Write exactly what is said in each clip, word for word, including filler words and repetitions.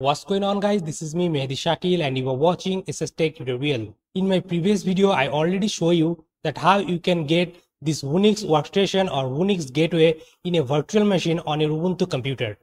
What's going on, guys? This is me, Mehedi Shakeel, and you are watching SSTec Tutorial. In my previous video, I already show you that how you can get this Whonix workstation or Whonix gateway in a virtual machine on your Ubuntu computer.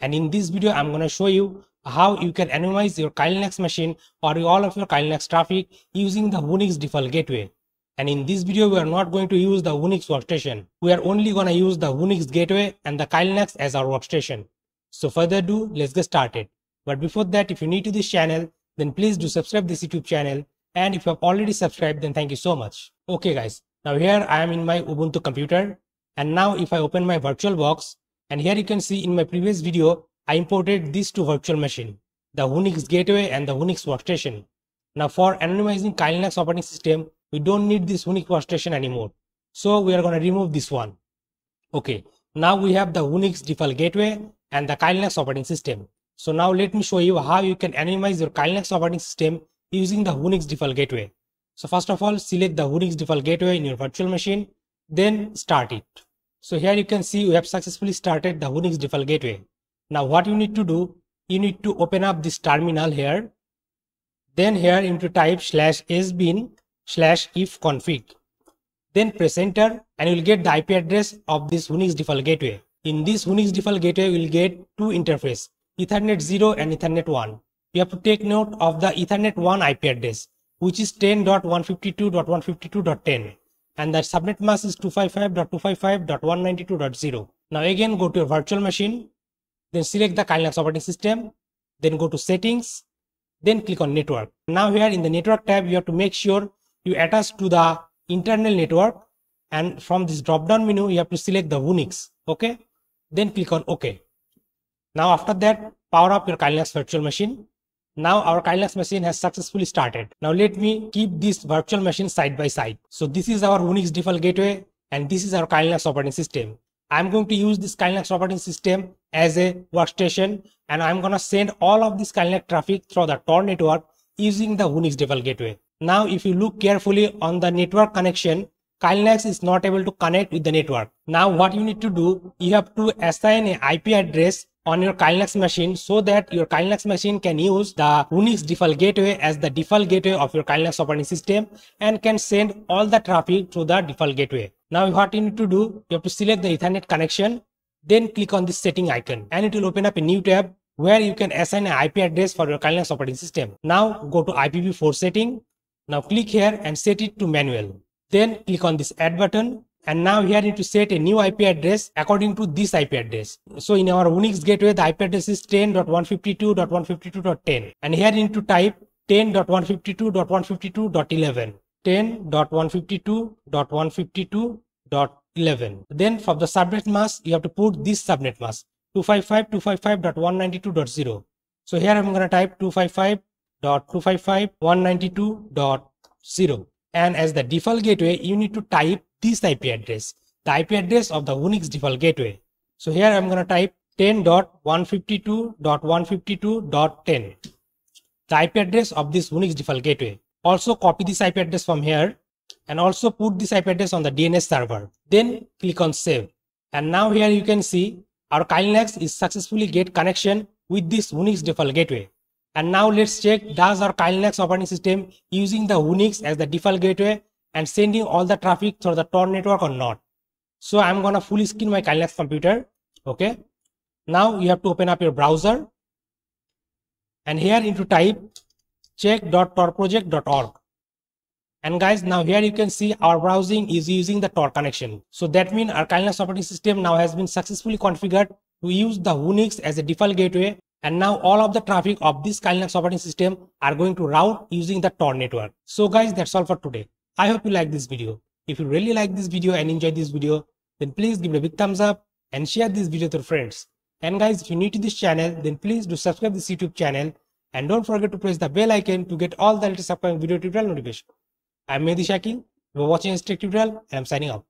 And in this video, I'm going to show you how you can anonymize your Kali Linux machine or all of your Kali Linux traffic using the Whonix default gateway. And in this video, we are not going to use the Whonix workstation. We are only going to use the Whonix gateway and the Kali Linux as our workstation. So further ado, let's get started. But before that, if you're new to this channel, then please do subscribe this YouTube channel. And if you have already subscribed, then thank you so much. Okay guys, now here I am in my Ubuntu computer. And now if I open my VirtualBox, and here you can see in my previous video, I imported these two virtual machine, the Whonix gateway and the Whonix workstation. Now for anonymizing Kali Linux operating system, we don't need this Whonix workstation anymore. So we are going to remove this one. Okay, now we have the Whonix default gateway and the Kali Linux operating system. So now let me show you how you can anonymize your Kali Linux operating system using the Whonix default gateway. So first of all, select the Whonix default gateway in your virtual machine, then start it. So here you can see we have successfully started the Whonix default gateway. Now what you need to do, you need to open up this terminal here. Then here you need to type slash sbin slash if config. Then press enter and you will get the I P address of this Whonix default gateway. In this Whonix default gateway, you will get two interfaces, Ethernet zero and Ethernet one. You have to take note of the Ethernet one I P address, which is ten dot one fifty-two dot one fifty-two dot ten, and the subnet mask is two fifty-five dot two fifty-five dot one ninety-two dot zero. Now again go to your virtual machine, then select the Kali Linux operating system, then go to settings, then click on network. Now here in the network tab, you have to make sure you attach to the internal network, and from this drop down menu you have to select the Whonix. Okay, then click on OK. Now after that, power up your Kali Linux virtual machine. Now our Kali Linux machine has successfully started. Now let me keep this virtual machine side by side. So this is our Whonix default gateway and this is our Kali Linux operating system. I'm going to use this Kali Linux operating system as a workstation, and I'm going to send all of this Kali Linux traffic through the Tor network using the Whonix default gateway. Now if you look carefully on the network connection, Kali Linux is not able to connect with the network. Now what you need to do, you have to assign an I P address on your Kali Linux machine so that your Kali Linux machine can use the Whonix default gateway as the default gateway of your Kali Linux operating system and can send all the traffic through the default gateway. Now what you need to do, you have to select the Ethernet connection, then click on this setting icon and it will open up a new tab where you can assign an I P address for your Kali Linux operating system. Now go to I P v four setting, now click here and set it to manual. Then click on this add button. And now here you need to set a new I P address according to this I P address. So in our Whonix gateway, the I P address is ten dot one fifty-two dot one fifty-two dot ten. And here you need to type ten dot one fifty-two dot one fifty-two dot eleven. ten dot one fifty-two dot one fifty-two dot eleven. Then for the subnet mask, you have to put this subnet mask, two fifty-five dot two fifty-five dot one ninety-two dot zero. So here I'm going to type two fifty-five dot two fifty-five dot one ninety-two dot zero. And as the default gateway, you need to type this I P address, the I P address of the Whonix default gateway. So here I'm going to type ten dot one fifty-two dot one fifty-two dot ten, the I P address of this Whonix default gateway. Also copy this I P address from here and also put this I P address on the D N S server. Then click on save. And now here you can see our Kali Linux is successfully get connection with this Whonix default gateway. And now let's check, does our Kali Linux operating system using the Whonix as the default gateway and sending all the traffic through the Tor network or not. So I'm gonna full screen my Kali Linux computer. Okay. Now you have to open up your browser. And here you need to type check dot tor project dot org. And guys, now here you can see our browsing is using the Tor connection. So that means our Kali Linux operating system now has been successfully configured to use the Whonix as a default gateway. And now all of the traffic of this Kali Linux operating system are going to route using the Tor network. So guys, that's all for today. I hope you like this video. If you really like this video and enjoy this video, then please give it a big thumbs up and share this video to your friends. And guys, if you're new to this channel, then please do subscribe to this YouTube channel and don't forget to press the bell icon to get all the latest upcoming video tutorial notifications. I'm Mehedi Shakeel, you are watching SSTec Tutorial, and I'm signing out.